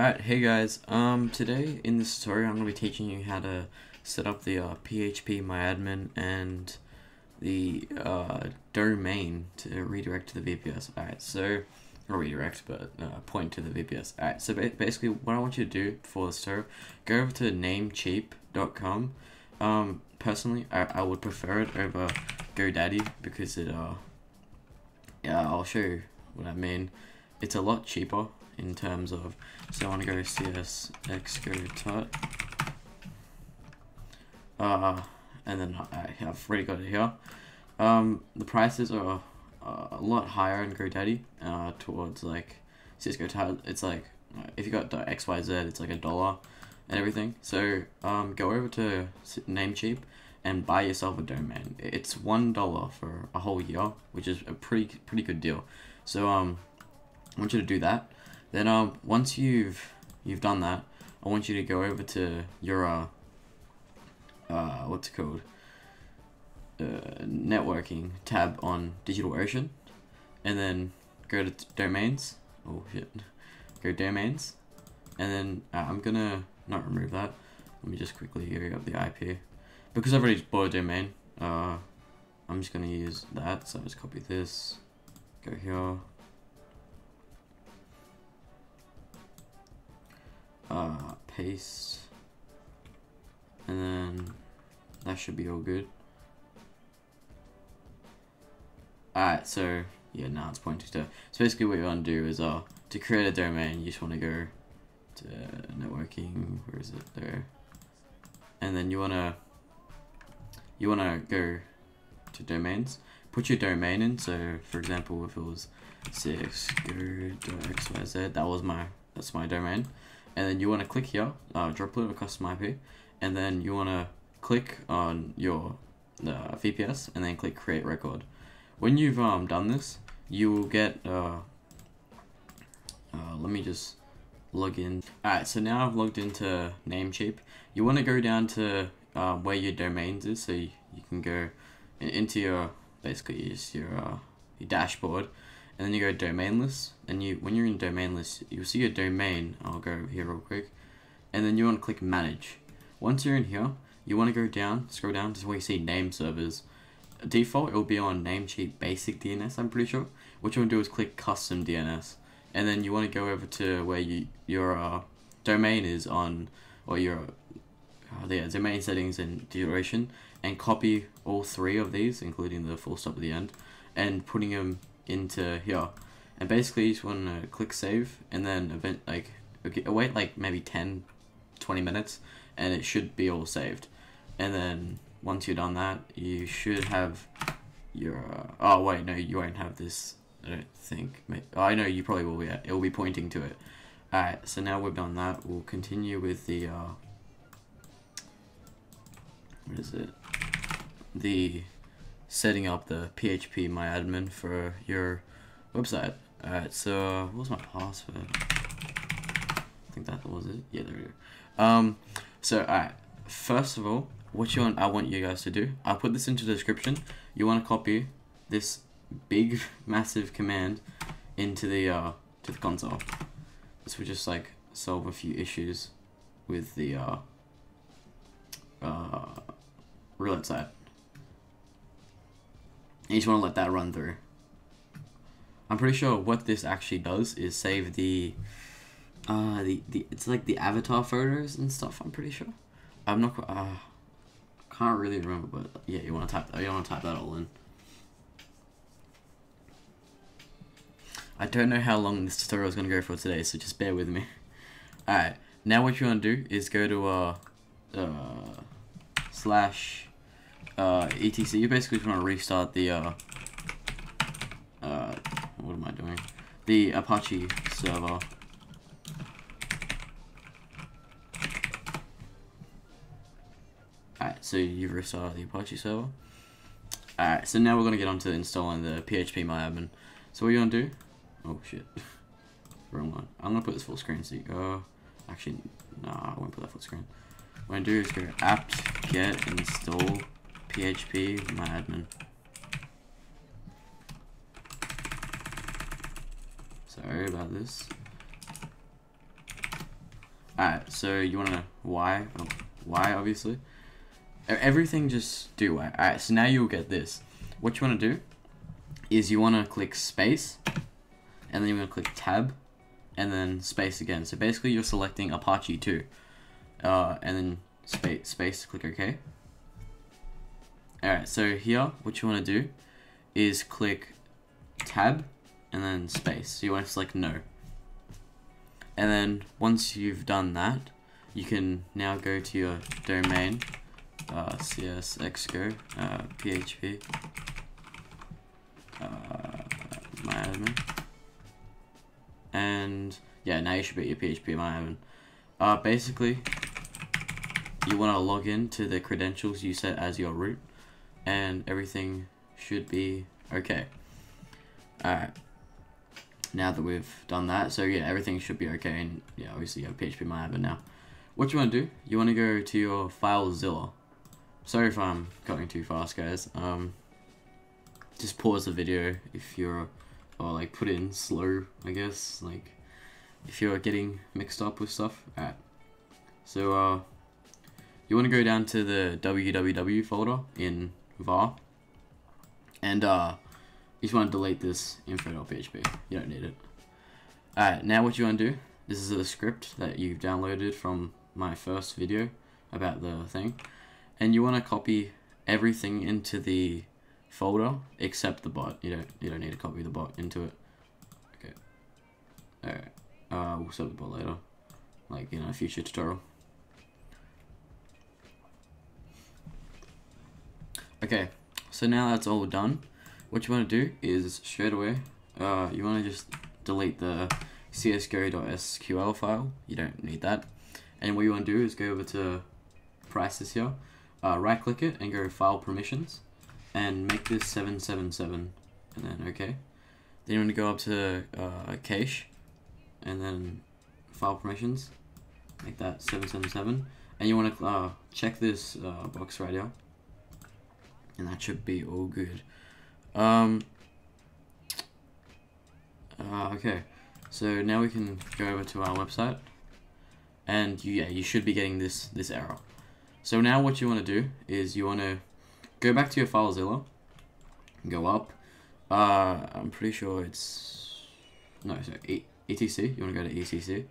Alright, hey guys, today in this tutorial I'm going to be teaching you how to set up the phpMyAdmin and the domain to redirect to the VPS. Alright, so, not redirect, but point to the VPS. Alright, so basically what I want you to do for this tutorial, go over to Namecheap.com. Personally, I would prefer it over GoDaddy because it, yeah, I'll show you what I mean. It's a lot cheaper. In terms of, so I want to go csxgo.xyz, and then I've already got it here. The prices are a lot higher in GoDaddy, towards like csxgo.xyz, it's like, if you got .xyz, it's like $1 and everything. So go over to Namecheap and buy yourself a domain. It's $1 for a whole year, which is a pretty good deal. So I want you to do that. Then once you've done that, I want you to go over to your what's it called, networking tab on DigitalOcean, and then go to domains. Oh shit, go domains, and then I'm gonna not remove that. Let me just quickly give up the IP because I've already bought a domain. I'm just gonna use that, so I just copy this, go here. Paste, and then that should be all good. Alright, so yeah, now it's pointing to. So basically, what you want to do is to create a domain, you just want to go to networking. Where is it? There, and then you wanna go to domains. Put your domain in. So for example, if it was csxgo.xyz, that's my domain. And then you want to click here, droplet or custom IP, and then you want to click on your VPS and then click create record. When you've done this, you will get, let me just log in. Alright, so now I've logged into Namecheap. You want to go down to where your domains is, so you can go into your, basically your dashboard. And then you go domain list, and when you're in domain list, you'll see your domain. I'll go over here real quick, and then you want to click manage. Once you're in here, you want to go down, scroll down to where you see name servers. Default, it will be on Namecheap basic DNS, I'm pretty sure. What you want to do is click custom DNS, and then you want to go over to where your domain is on, or your domain settings and duration, and copy all three of these, including the full stop at the end, and putting them into here. And basically you just want to click save, and then wait like maybe 10-20 minutes and it should be all saved. And then once you've done that, you should have your oh wait, no, you won't have this, I don't think. I know you probably will be, it will be pointing to it. Alright, so now we've done that, we'll continue with the what is it, the setting up the phpMyAdmin for your website. Alright, so what was my password? I think that was it. Yeah, there we go. So alright, first of all, what I want you guys to do, I'll put this into the description. You want to copy this big, massive command into the to the console. This will just like solve a few issues with the roulette site. You just want to let that run through. I'm pretty sure what this actually does is save the it's like the avatar photos and stuff. I'm pretty sure. I'm not quite, can't really remember, but yeah, you want to type that all in. I don't know how long this tutorial is gonna go for today, so just bear with me. All right, now what you want to do is go to slash. etc. You basically just want to restart the what am I doing? The Apache server. Alright, so you've restarted the Apache server. Alright, so now we're gonna get onto installing the phpMyAdmin. So what you wanna do? Oh shit, wrong one. I'm gonna put this full screen. So you go. Actually, nah, I won't put that full screen. What I'm gonna do is go apt get install phpMyAdmin. Sorry about this. Alright, so you want to know why? Why, obviously. Everything just do why. Alright, so now you'll get this. What you want to do is you want to click space, and then you want to click tab, and then space again. So basically you're selecting Apache 2. And then space, click OK. Alright, so here, what you want to do is click tab, and then space. So you want to select no. And then once you've done that, you can now go to your domain, csxgo, php, myadmin. And yeah, now you should be at your phpMyAdmin. Basically, you want to log in to the credentials you set as your root, and everything should be okay. Alright, now that we've done that, so yeah, everything should be okay, and yeah, obviously you have phpMyAdmin now. What you want to do, you want to go to your FileZilla. Sorry if I'm going too fast, guys. Just pause the video if you're, or like put it in slow, I guess, like if you're getting mixed up with stuff. Alright, so you want to go down to the www folder in var, and you just want to delete this info.php. You don't need it. Alright, now what you want to do, this is the script that you've downloaded from my first video about the thing, and you want to copy everything into the folder except the bot. You don't need to copy the bot into it. Okay. Alright. We'll set the bot later, like in a future tutorial. Okay, so now that's all done. What you want to do is straight away, you want to just delete the csgo.sql file. You don't need that. And what you want to do is go over to prices here, right click it and go file permissions, and make this 777, and then okay. Then you want to go up to cache, and then file permissions, make that 777, and you want to check this box right here, and that should be all good. Okay, so now we can go over to our website, and yeah, you should be getting this error. So now what you want to do is you want to go back to your FileZilla, go up. I'm pretty sure it's no, so etc. You want to go to etc.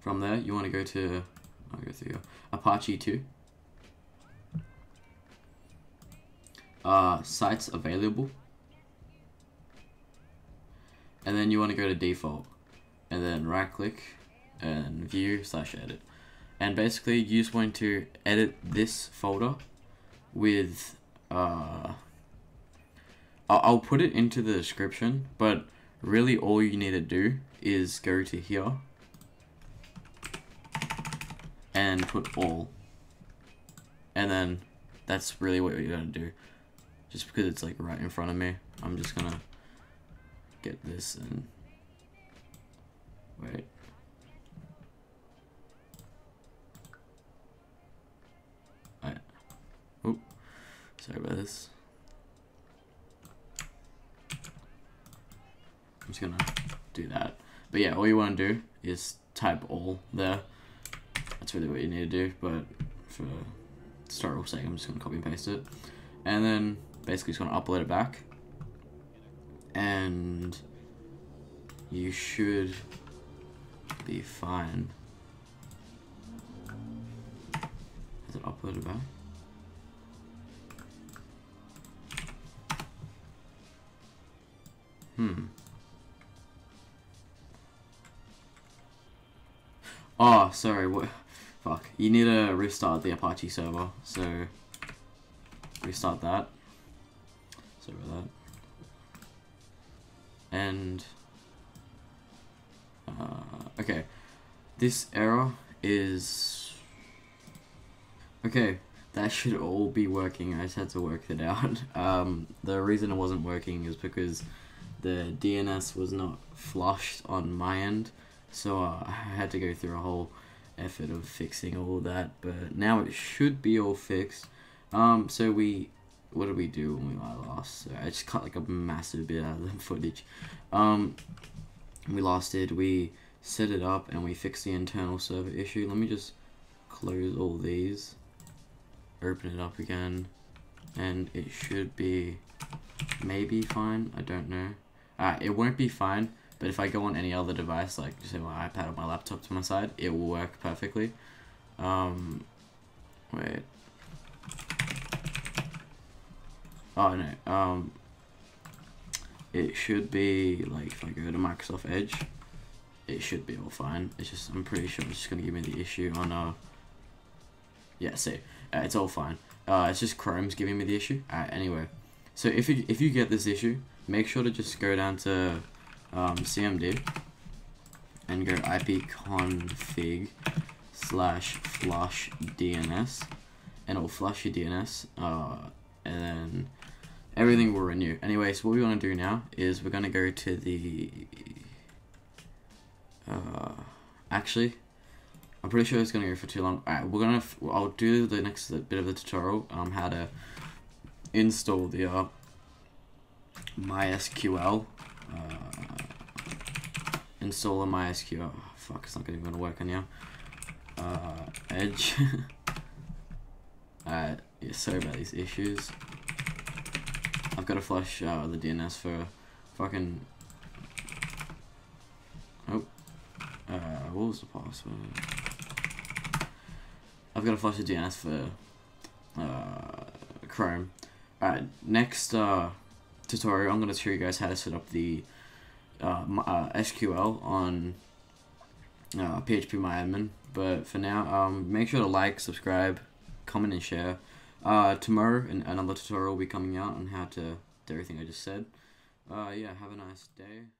From there, you want to go to Apache 2. Sites available, and then you want to go to default, and then right click and view / edit, and basically you just want to edit this folder with I'll put it into the description, but really all you need to do is go to here and put all, and then that's really what you're going to do. Just because it's like right in front of me, I'm just gonna get this and wait. Alright. Oop. Sorry about this. I'm just gonna do that. But yeah, all you wanna do is type all there. That's really what you need to do, but for tutorial's sake, I'm just gonna copy and paste it. And then basically just going to upload it back, and you should be fine. Has it uploaded back? Oh, sorry, what? Fuck. You need to restart the Apache server, so restart that. And okay, this error is okay. That should all be working. I just had to work it out. The reason it wasn't working is because the DNS was not flushed on my end, so I had to go through a whole effort of fixing all that. But now it should be all fixed. So we. What did we do when we lost? So I just cut like a massive bit out of the footage. and we last did, we set it up and we fixed the internal server issue. Let me just close all these, open it up again, and it should be maybe fine. I don't know. It won't be fine, but if I go on any other device, like say my iPad or my laptop to my side, it will work perfectly. Wait. Oh no. It should be, like, if I go to Microsoft Edge, it should be all fine. It's just, I'm pretty sure it's just gonna give me the issue on yeah, see, it's all fine. It's just Chrome's giving me the issue. Anyway, so if you get this issue, make sure to just go down to cmd and go ipconfig/flush DNS, and it'll flush your DNS, and then everything will renew. Anyway, so what we want to do now is we're going to go to the actually, I'm pretty sure it's going to go for too long. Alright, we're gonna. I'll do the next bit of the tutorial on how to install the MySQL installer MySQL. Oh, fuck, it's not even going to work on you. Edge. Alright, yeah, sorry about these issues. I've got to flush the DNS for fucking. Oh. What was the password? I've got to flush the DNS for Chrome. Alright, next tutorial, I'm going to show you guys how to set up the SQL on phpMyAdmin. But for now, make sure to like, subscribe, comment, and share. Tomorrow, another tutorial will be coming out on how to do everything I just said. Yeah, have a nice day.